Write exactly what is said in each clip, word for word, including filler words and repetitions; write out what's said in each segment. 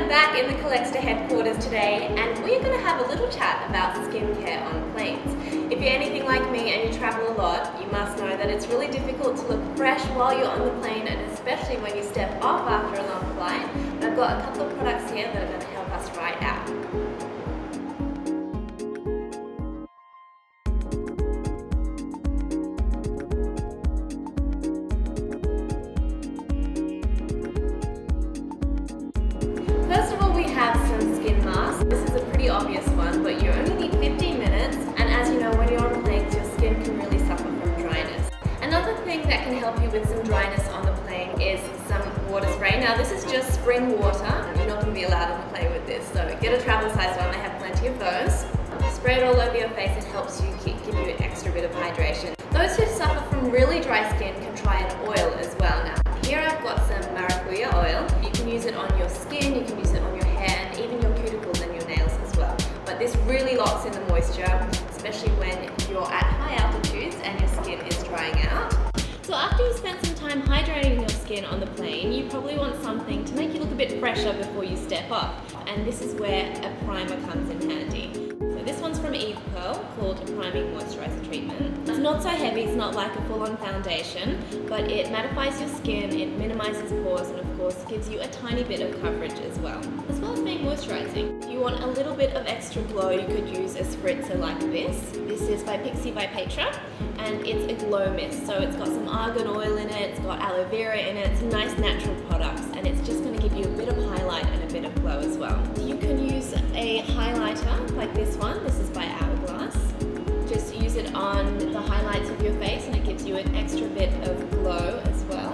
I'm back in the Calyxta headquarters today, and we're going to have a little chat about skincare on planes. If you're anything like me and you travel a lot, you must know that it's really difficult to look fresh while you're on the plane, and especially when you step off after a long flight. But I've got a couple of products here that are going to help us right out. Obvious one, but you only need fifteen minutes, and as you know, when you're on planes your skin can really suffer from dryness. Another thing that can help you with some dryness on the plane is some water spray. Now this is just spring water, you're not going to be allowed on the plane with this, so get a travel size one, I have plenty of those. Spray it all over your face, it helps you keep, give you an extra bit of hydration. Those who suffer from really dry skin can try an oil as well. Now here I've got some maracuja oil, you can use it on your skin, you can use it on your hair and even your cuticles and your nails as well. But this really locks in the moisture, especially when you're at high altitudes and your skin is drying out. So after you spent some time hydrating your skin on the plane, you probably want something to make you look a bit fresher before you step off. And this is where a primer comes in handy. So this one's from Eve Pearl, called Priming Moisturizer Treatment. It's not so heavy, it's not like a full-on foundation, but it mattifies your skin, it minimises pores, and of course gives you a tiny bit of coverage as well. As well as being moisturising. If you want a little bit of extra glow, you could use a spritzer like this. This is by Pixi by Petra, and it's a glow mist, so it's got some argan oil in it, it's got aloe vera in it, it's nice natural products, and it's just going to give you a bit of highlight and a bit of glow as well. You can use a highlighter like this one, this is by Hourglass. Just use it on the highlights of your face and it gives you an extra bit of glow as well.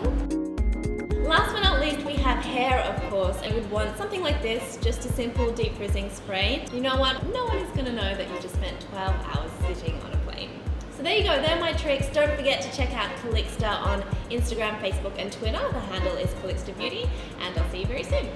Last but not least, we have hair, of course. I would want something like this, just a simple deep frizzing spray. You know what? No one is going to know that you just spent twelve hours sitting on a plane. So there you go, they're my tricks. Don't forget to check out Calyxta on Instagram, Facebook and Twitter. The handle is Calyxta Beauty, and I'll see you very soon.